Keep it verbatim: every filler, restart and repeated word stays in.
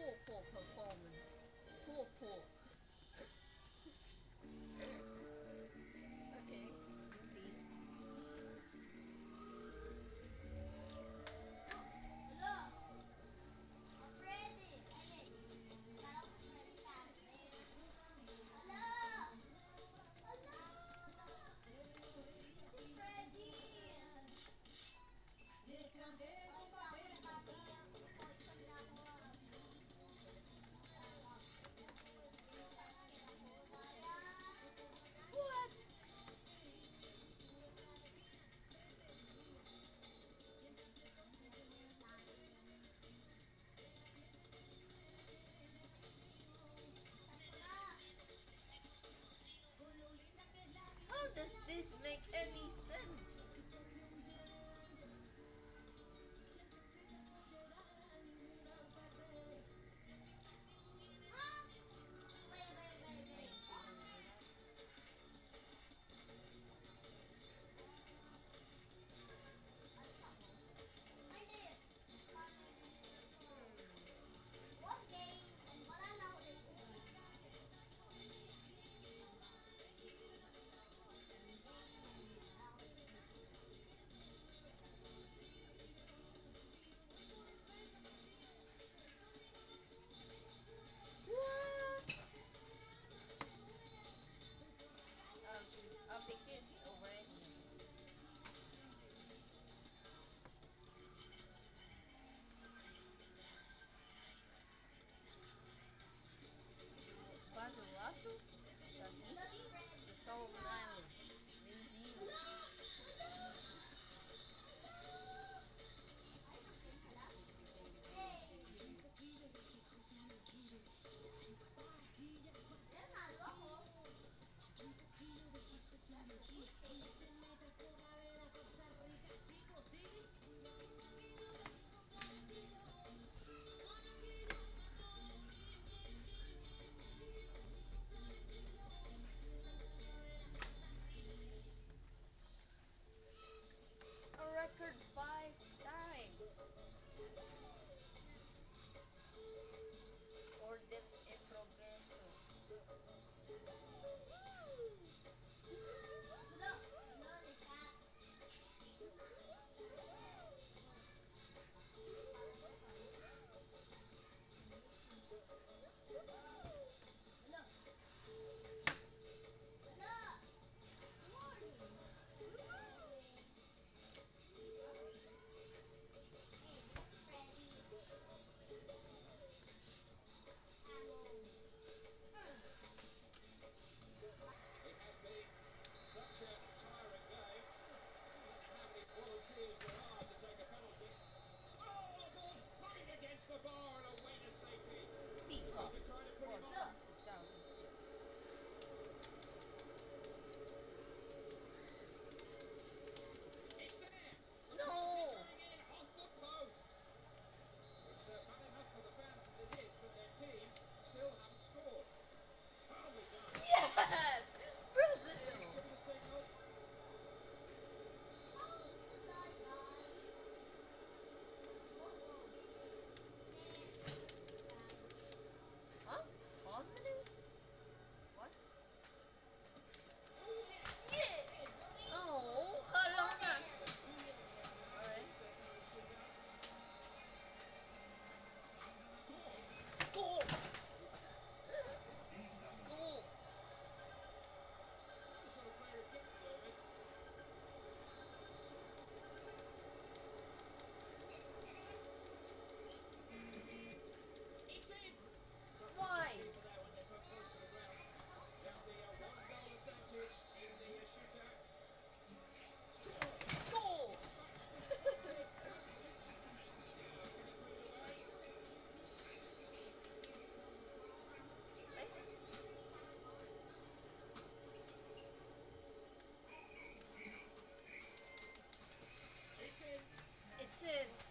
Poor, poor performance. Poor, poor. Okay, goofy. Look! I'm ready! Hello! Hello! It's ready! Here come baby! How does this make any sense? I'll pick this already. Vanuatu, Tahiti, the Solomon Islands, New Zealand. A record five times. Orden e progreso. It's in.